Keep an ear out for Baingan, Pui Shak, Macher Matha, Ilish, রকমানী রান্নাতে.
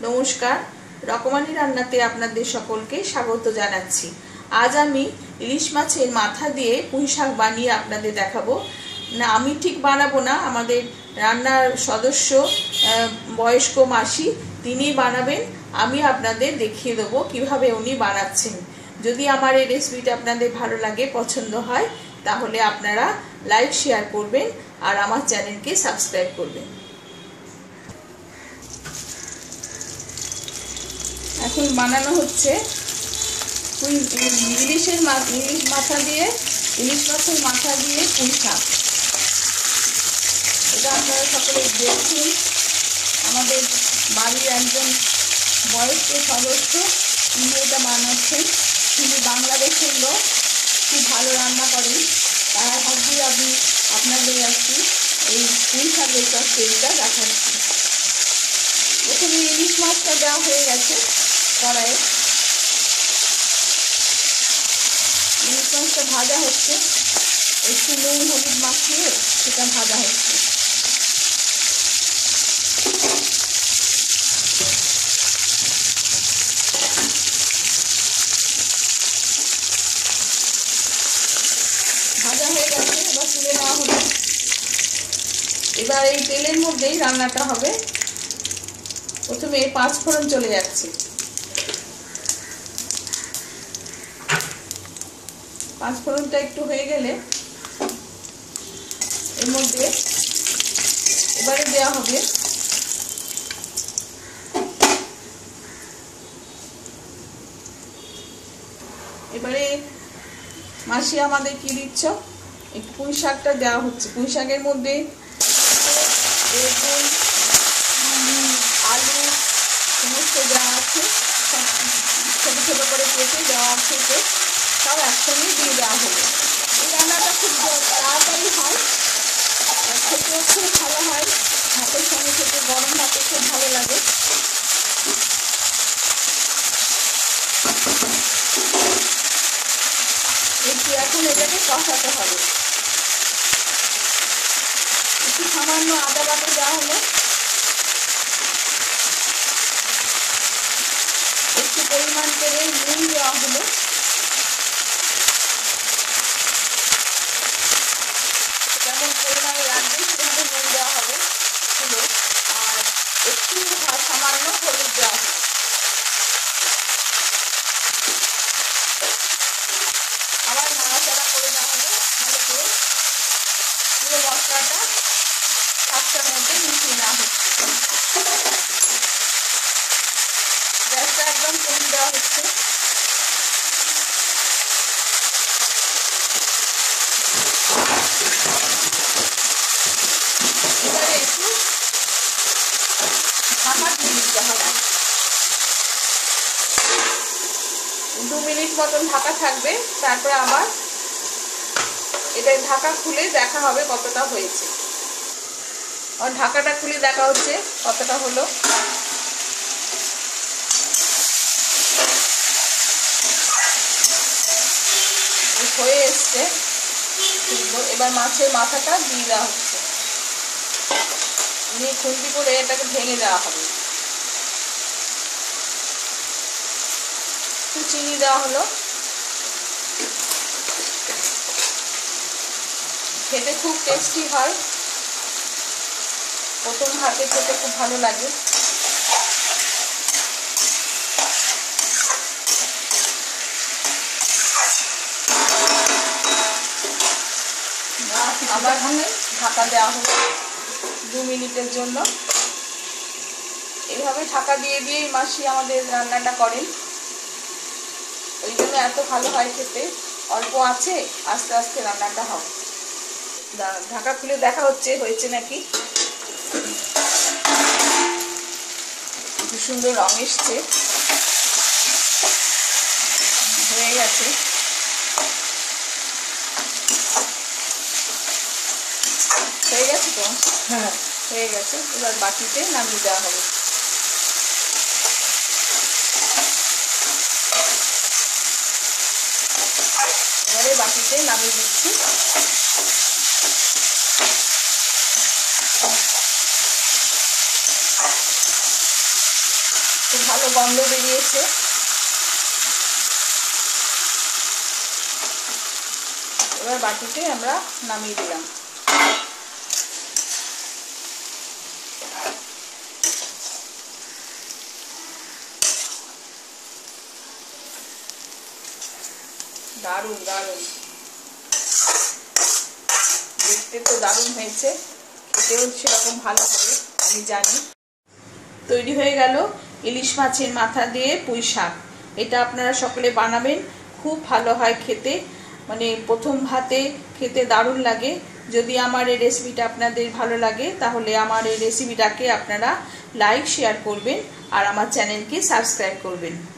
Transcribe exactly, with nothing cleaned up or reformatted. नमस्कार रकमानी रान्नाते आपनादेर सकलके स्वागत जानाच्छि। आज आमी इलिश माछेर माथा दिये पुई शाक बानिये आपनादेर देखाबो। ना आमी ठीक बानाबो ना, आमादेर रान्नार सदस्य बयस्क मासी तिनिई बानाबेन। आमी आपनादेर देखिये देबो किभाबे उनि बानाच्छेन। यदि आमार एई रेसिपिटा आपनादेर भालो लागे पछन्द हय ताहले आपनारा लाइक शेयर करबेन और आमार चैनलके सबस्क्राइब करबेन। এখন বানানো হচ্ছে ইলিশের ইলিশ মাথা দিয়ে ইলিশ মাছের মাথা দিয়ে পুঁই শাক। এটা আপনারা সকলে দেখছেন, আমাদের বাড়ির একজন বয়স্ক সদস্য তিনি এটা বানাচ্ছেন। তিনি বাংলাদেশের লোক, খুব ভালো রান্না করেন। তার আজকে আমি আপনাদের একটি এই পুঁই শাকের তরকারিটা দেখাচ্ছি। প্রথমে ইলিশ মাছটা দেওয়া হয়ে গেছে কড়াই। ইলিশ মাছটা ভাজা হচ্ছে, একটু নুন হলুদ মাখিয়ে সেটা ভাজা হচ্ছে। ভাজা হয়ে গেছে, এবার তুলে নেওয়া হলো। এবার এই তেলের মধ্যেই রান্নাটা হবে। প্রথমে পাঁচ ফোড়ন চলে যাচ্ছে, পাঁচফোড়নটা একটু হয়ে গেলে এর মধ্যে এবারে দেওয়া হবে এবারে মাসি আমাদের কি দিচ্ছ, একটু পুঁই শাকটা দেওয়া হচ্ছে। পুঁই শাকের মধ্যে বেগুন আলু সমস্ত দেওয়া আছে, ছোটো ছোটো করে কেটে দেওয়া আছে, সব একসঙ্গে দিয়ে দেওয়া হলো। এই রান্নাটা খুব তাড়াতাড়ি হয়, খেতেও খুব ভালো হয়, ভাতের সঙ্গে খেতে গরম ভাতে খুব ভালো লাগে। একটু এখন এটাকে কষাতে হবে। একটু সামান্য আদা বাটা দেওয়া হলো, একটু পরিমাণ করে নুন দেওয়া হলো। দু মিনিট মতন ঢাকা থাকবে, তারপরে আবার এটা ঢাকা খুলে দেখা হবে কতটা হয়েছে। আর ঢাকাটা খুলে দেখা হচ্ছে কতটা হলো। হয়ে এসছে, এবার মাছের মাথাটা দিয়ে দেওয়া হচ্ছে। নিয়ে খুন্তি করে এটাকে ভেঙে দেওয়া হবে। চিনি দেওয়া হলো, খেতে খুব টেস্টি হয়, প্রথম হাতে খেতে খুব ভালো লাগে। আবার ঢাকা দেওয়া হলো দু মিনিটের জন্য। এইভাবে ঢাকা দিয়ে দিয়ে মাসি আমাদের রান্নাটা করেন, ওই জন্য এত ভালো হয় খেতে। অল্প আছে, আস্তে আস্তে রান্নাটা হবে। ঢাকা খুলে দেখা হচ্ছে হয়েছে নাকি, খুব সুন্দর রং এসছে, হয়ে গেছে। হয়ে গেছে তো, হ্যাঁ হয়ে গেছে। এবার বাটিতে নামিয়ে দেওয়া হবে। এবারে বাটিতে নামিয়ে দিচ্ছি। খুব ভালো গন্ধ বেরিয়েছে। এবার বাটিতে আমরা নামিয়ে দিলাম। দারুণ দারুণ দেখতে তো দারুণ হয়েছে, খেতেও সেরকম ভালো হবে আমি জানি। তৈরি হয়ে গেল ইলিশ মাছের মাথা দিয়ে পুঁই শাক। এটা আপনারা সকলে বানাবেন, খুব ভালো হয় খেতে, মানে প্রথম ভাতে খেতে দারুণ লাগে। যদি আমার এই রেসিপিটা আপনাদের ভালো লাগে তাহলে আমার এই রেসিপিটাকে আপনারা লাইক শেয়ার করবেন আর আমার চ্যানেলকে সাবস্ক্রাইব করবেন।